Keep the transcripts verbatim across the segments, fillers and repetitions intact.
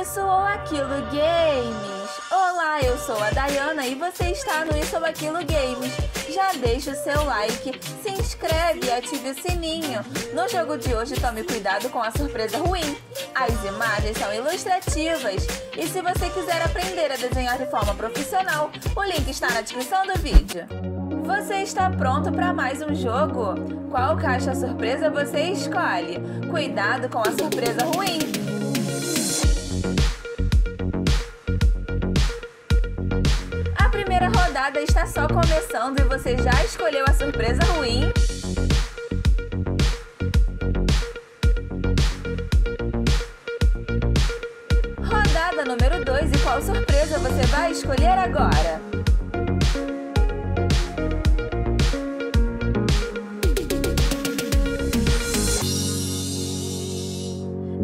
Isso ou Aquilo Games! Olá, eu sou a Daiana e você está no Isso ou Aquilo Games. Já deixa o seu like, se inscreve e ative o sininho. No jogo de hoje, tome cuidado com a surpresa ruim. As imagens são ilustrativas. E se você quiser aprender a desenhar de forma profissional, o link está na descrição do vídeo. Você está pronto para mais um jogo? Qual caixa surpresa você escolhe? Cuidado com a surpresa ruim! A primeira rodada está só começando e você já escolheu a surpresa ruim? Rodada número dois, e qual surpresa você vai escolher agora?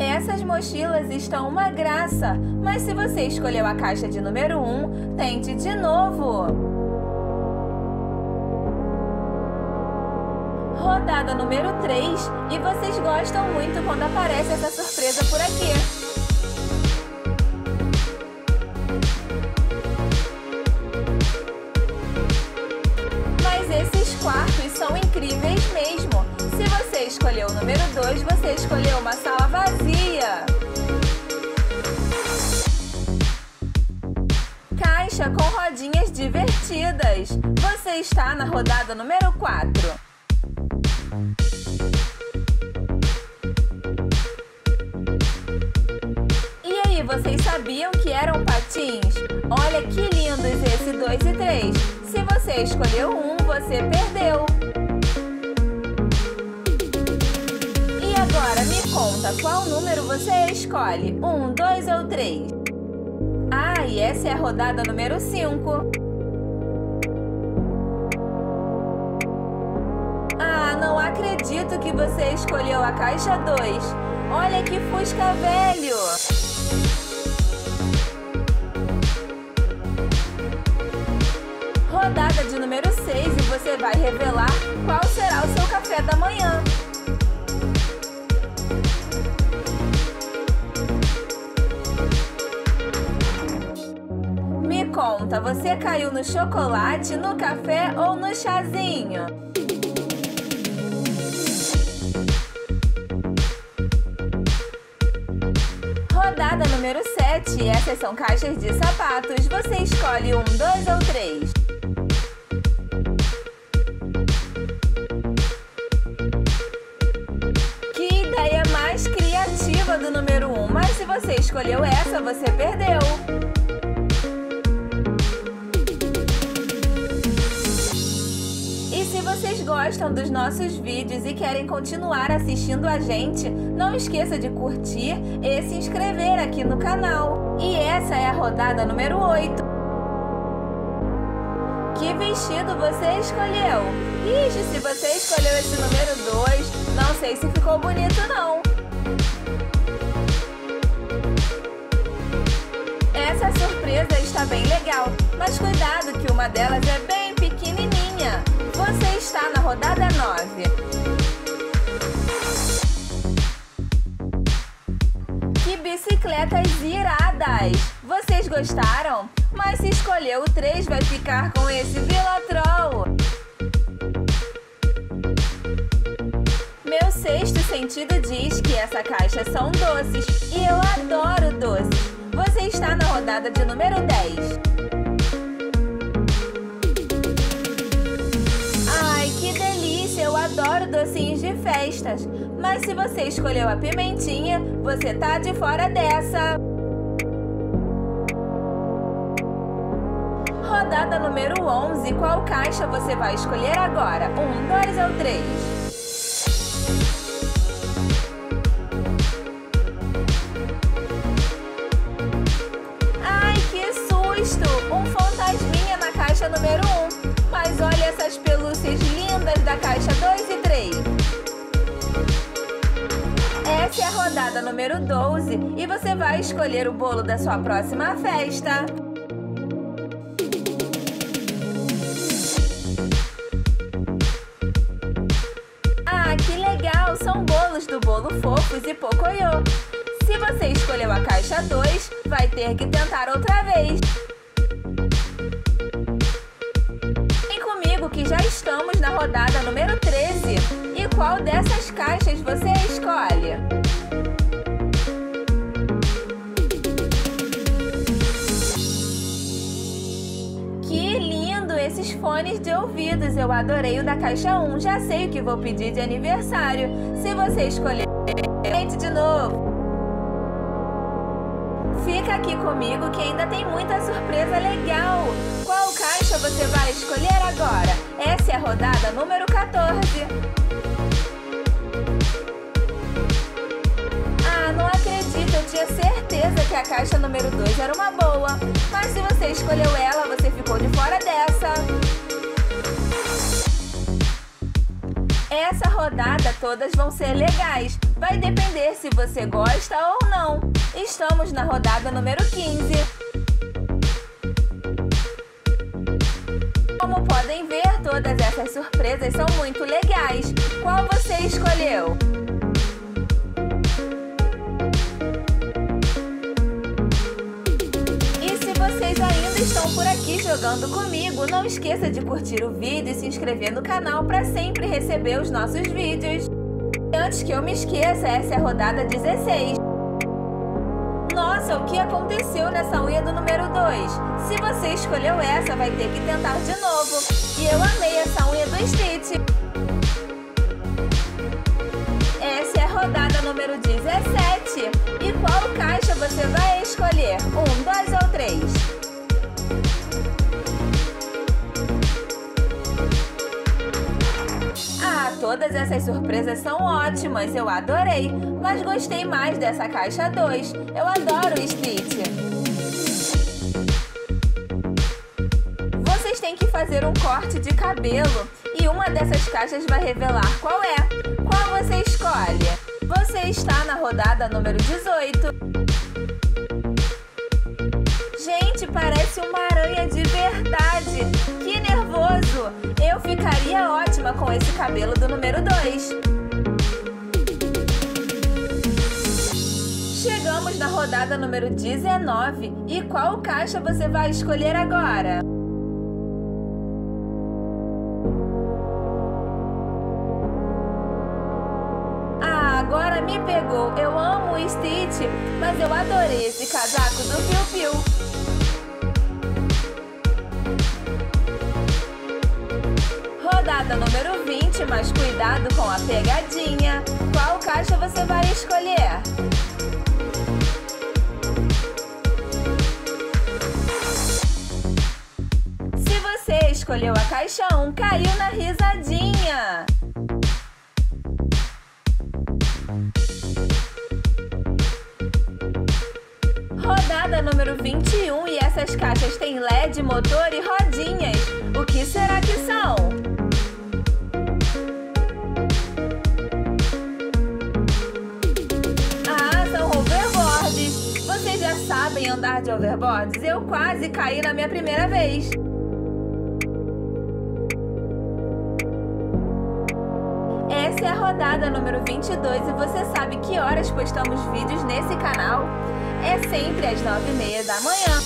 Essas mochilas estão uma graça, mas se você escolheu a caixa de número um, tente de novo! Rodada número três, e vocês gostam muito quando aparece essa surpresa por aqui. Mas esses quartos são incríveis mesmo! Se você escolheu o número dois, você escolheu uma sala vazia. Caixa com rodinhas divertidas. Você está na rodada número quatro. E aí, vocês sabiam que eram patins? Olha que lindos esse dois e três. Se você escolheu um, você perdeu. Agora me conta qual número você escolhe, um, dois ou três? Ah, e essa é a rodada número cinco. Ah, não acredito que você escolheu a caixa dois. Olha que fusca velho! Rodada de número seis, e você vai revelar qual será o seu café da manhã. Conta, você caiu no chocolate, no café ou no chazinho? Rodada número sete, essas são caixas de sapatos, você escolhe um, dois ou três? Que ideia mais criativa do número um, mas se você escolheu essa, você perdeu! Se vocês gostam dos nossos vídeos e querem continuar assistindo a gente, não esqueça de curtir e se inscrever aqui no canal. E essa é a rodada número oito. Que vestido você escolheu? Ixi, se você escolheu esse número dois, não sei se ficou bonito não. Essa surpresa está bem legal, mas cuidado que uma delas é bem pequenininha. Você está na rodada nove. Que bicicletas iradas! Vocês gostaram? Mas se escolher o três, vai ficar com esse vilatrol. Meu sexto sentido diz que essa caixa são doces e eu adoro doces. Você está na rodada de número dez. Eu adoro docinhos de festas, mas se você escolheu a pimentinha, você tá de fora dessa. Rodada número onze, qual caixa você vai escolher agora? Um, dois ou três? Ai, que susto! Um fantasminha na caixa número um. Mas olha essas pelúcias lindas da caixa dois e três. Essa é a rodada número doze e você vai escolher o bolo da sua próxima festa. Ah, que legal! São bolos do bolo Fofos e Pocoyo. Se você escolheu a caixa dois, vai ter que tentar outra vez. Vem comigo que já estamos na rodada número treze. E qual dessas caixas você escolhe? Que lindo esses fones de ouvidos! Eu adorei o da caixa um. Já sei o que vou pedir de aniversário. Se você escolher, tente de novo. Fica aqui comigo que ainda tem muita surpresa legal! Qual caixa você vai escolher agora? Essa é a rodada número quatorze. Ah, não acredito! Eu tinha certeza que a caixa número dois era uma boa. Mas se você escolheu ela, você ficou de fora dessa. Essa rodada todas vão ser legais. Vai depender se você gosta ou não. Estamos na rodada número quinze. Como podem ver, todas essas surpresas são muito legais. Qual você escolheu? E se vocês ainda estão por aqui jogando comigo, não esqueça de curtir o vídeo e se inscrever no canal para sempre receber os nossos vídeos. E antes que eu me esqueça, essa é a rodada dezesseis. Nossa, o que aconteceu nessa unha do número dois? Se você escolheu essa, vai ter que tentar de novo. E eu amei essa unha do Stitch. Essa é a rodada número dezessete. E qual caixa você vai escolher? Um, dois ou três? Ah, todas essas surpresas são ótimas, eu adorei. Mas gostei mais dessa caixa dois. Eu adoro o Stitch. Vocês têm que fazer um corte de cabelo e uma dessas caixas vai revelar qual é. Qual você escolhe? Você está na rodada número dezoito. Gente, parece uma aranha de verdade. Que nervoso! Eu ficaria ótima com esse cabelo do número dois. Chegamos na rodada número dezenove. E qual caixa você vai escolher agora? Ah, agora me pegou. Eu amo o Stitch, mas eu adorei esse casaco do Piu Piu. Rodada número vinte, mas cuidado com a pegadinha. Qual caixa você vai escolher? Escolheu a caixa um, caiu na risadinha. Rodada número vinte e um e essas caixas têm L E D, motor e rodinhas. O que será que são? Ah, são overboards. Vocês já sabem andar de overboards? Eu quase caí na minha primeira vez. Essa é a rodada número vinte e dois e você sabe que horas postamos vídeos nesse canal? É sempre às nove e meia da manhã.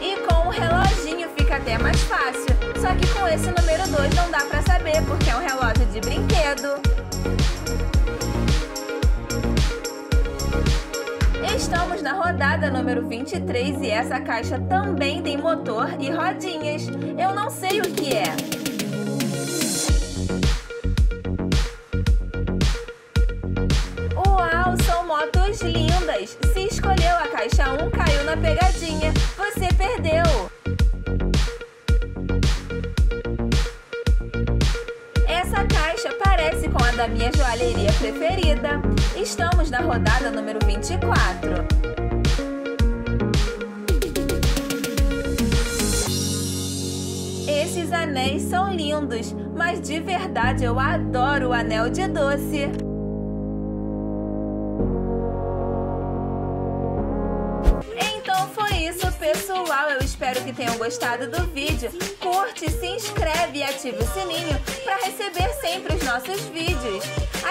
E com o reloginho fica até mais fácil, só que com esse número dois não dá pra saber porque é um relógio de brinquedo. Estamos na rodada número vinte e três e essa caixa também tem motor e rodinhas. Eu não sei o que é. Uau, são motos lindas! Se escolheu a caixa um, caiu na pegadinha. Você perdeu! Essa caixa parece com a da minha joalheria preferida. Estamos na rodada número vinte e quatro. Esses anéis são lindos, mas de verdade eu adoro o anel de doce. Então foi isso, pessoal. Eu espero espero que tenham gostado do vídeo. Curte, se inscreve e ative o sininho para receber sempre os nossos vídeos.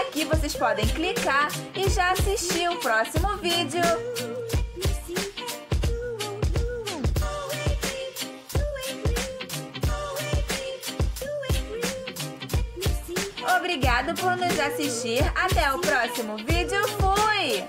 Aqui vocês podem clicar e já assistir o próximo vídeo. Obrigado por nos assistir. Até o próximo vídeo. Fui!